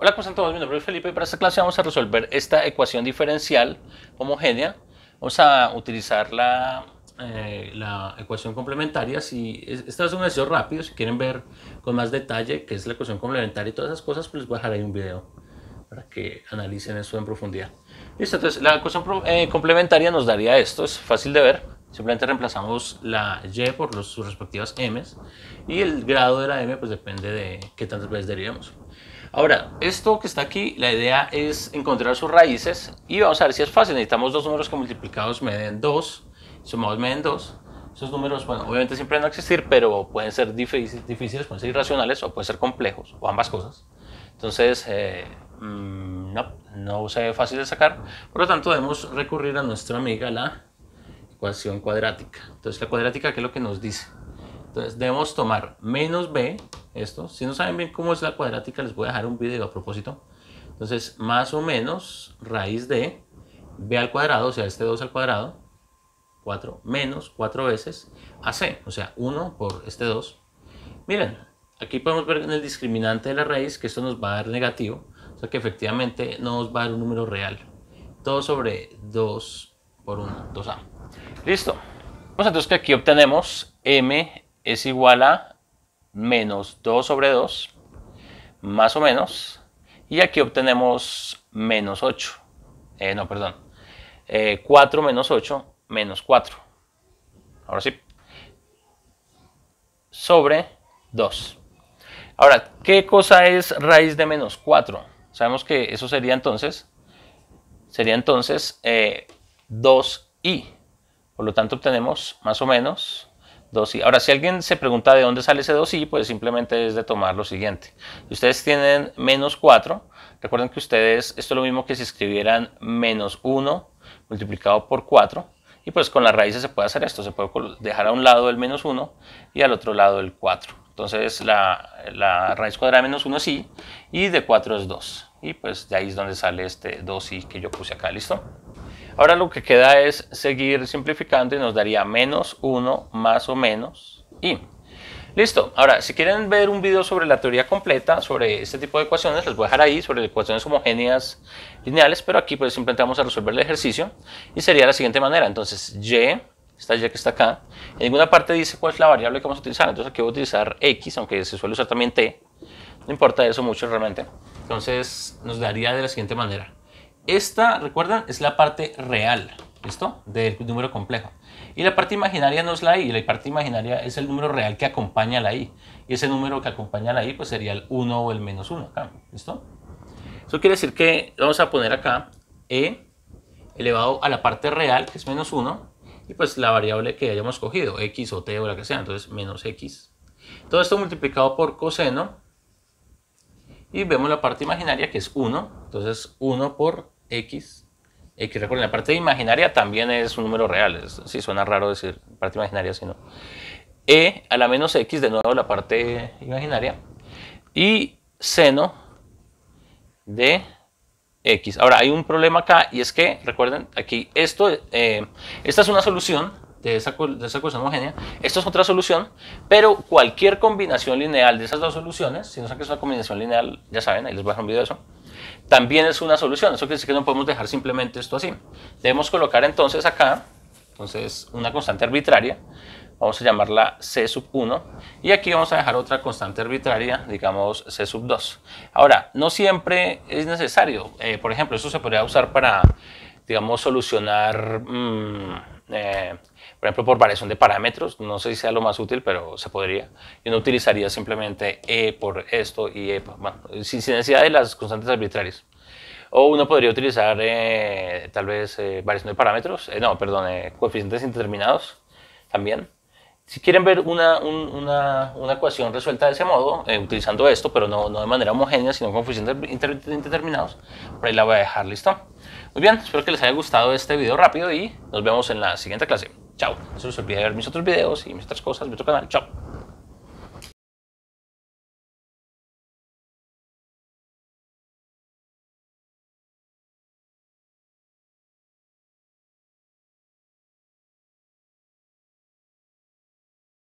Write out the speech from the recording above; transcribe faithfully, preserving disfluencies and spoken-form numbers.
Hola, ¿cómo están todos? Mi nombre es Felipe y para esta clase vamos a resolver esta ecuación diferencial homogénea. Vamos a utilizar la, eh, la ecuación complementaria. Si, esta es un ejercicio rápido, si quieren ver con más detalle qué es la ecuación complementaria y todas esas cosas, pues les voy a dejar ahí un video para que analicen eso en profundidad. Listo, entonces la ecuación eh, complementaria nos daría esto, es fácil de ver. Simplemente reemplazamos la y por los, sus respectivas m's y el grado de la m pues depende de qué tantas veces derivemos. Ahora, esto que está aquí, la idea es encontrar sus raíces y vamos a ver si es fácil. Necesitamos dos números que multiplicados me den dos, sumados me den dos. Esos números, bueno, obviamente siempre van a existir, pero pueden ser difíciles, difíciles pueden ser irracionales o pueden ser complejos, o ambas cosas. Entonces, eh, mmm, no, no se ve fácil de sacar. Por lo tanto, debemos recurrir a nuestra amiga la ecuación cuadrática. Entonces, la cuadrática, ¿qué es lo que nos dice? Entonces, debemos tomar menos b, esto. Si no saben bien cómo es la cuadrática, les voy a dejar un video a propósito. Entonces, más o menos raíz de b al cuadrado, o sea, este dos al cuadrado, cuatro, menos cuatro veces ac, o sea, uno por este dos. Miren, aquí podemos ver en el discriminante de la raíz que esto nos va a dar negativo, o sea, que efectivamente no nos va a dar un número real. dos sobre dos por uno, dos a. Listo. Pues entonces que aquí obtenemos m es igual a menos dos sobre dos, más o menos, y aquí obtenemos menos ocho, eh, no, perdón, eh, cuatro menos ocho, menos cuatro, ahora sí, sobre dos. Ahora, ¿qué cosa es raíz de menos cuatro? Sabemos que eso sería entonces, sería entonces eh, dos i, por lo tanto obtenemos más o menos dos i. Ahora, si alguien se pregunta de dónde sale ese dos i, pues simplemente es de tomar lo siguiente. Si ustedes tienen menos cuatro, recuerden que ustedes, esto es lo mismo que si escribieran menos uno multiplicado por cuatro, y pues con las raíces se puede hacer esto, se puede dejar a un lado el menos uno y al otro lado el cuatro. Entonces la, la raíz cuadrada de menos uno es i, y de cuatro es dos, y pues de ahí es donde sale este dos i que yo puse acá, ¿listo? Ahora lo que queda es seguir simplificando y nos daría menos uno más o menos i. Listo. Ahora, si quieren ver un video sobre la teoría completa, sobre este tipo de ecuaciones, les voy a dejar ahí, sobre ecuaciones homogéneas lineales, pero aquí pues simplemente vamos a resolver el ejercicio y sería de la siguiente manera. Entonces, y, esta y que está acá, en ninguna parte dice cuál es la variable que vamos a utilizar, entonces aquí voy a utilizar x, aunque se suele usar también t, no importa eso mucho realmente. Entonces, nos daría de la siguiente manera. Esta, recuerdan, es la parte real, ¿listo? Del número complejo. Y la parte imaginaria no es la i, la parte imaginaria es el número real que acompaña a la i. Y ese número que acompaña a la i pues sería el uno o el menos uno acá, ¿listo? Eso quiere decir que vamos a poner acá e elevado a la parte real, que es menos uno, y pues la variable que hayamos cogido, x o t o la que sea, entonces menos x. Todo esto multiplicado por coseno, y vemos la parte imaginaria que es uno, entonces uno por x, x, recuerden, la parte imaginaria también es un número real, es, sí, suena raro decir parte imaginaria, sino e a la menos x, de nuevo la parte imaginaria, y seno de x. Ahora, hay un problema acá, y es que, recuerden, aquí, esto, eh, esta es una solución de esa, de esa ecuación homogénea, esto es otra solución, pero cualquier combinación lineal de esas dos soluciones, si no saben que es una combinación lineal, ya saben, ahí les voy a dejar un video de eso, también es una solución. Eso quiere decir que no podemos dejar simplemente esto así. Debemos colocar entonces acá, entonces una constante arbitraria, vamos a llamarla c sub uno, y aquí vamos a dejar otra constante arbitraria, digamos c sub dos. Ahora, no siempre es necesario, eh, por ejemplo, esto se podría usar para, digamos, solucionar, mmm, eh, por ejemplo, por variación de parámetros, no sé si sea lo más útil, pero se podría. Yo no utilizaría simplemente e por esto y e, por, bueno, sin necesidad de las constantes arbitrarias. O uno podría utilizar eh, tal vez eh, variación de parámetros, eh, no, perdón, eh, coeficientes indeterminados también. Si quieren ver una, un, una, una ecuación resuelta de ese modo, eh, utilizando esto, pero no, no de manera homogénea, sino con coeficientes indeterminados, por ahí la voy a dejar, ¿listo? Muy bien, espero que les haya gustado este video rápido y nos vemos en la siguiente clase. Chao, no se les olvide ver mis otros videos y mis otras cosas, mi otro canal, chao.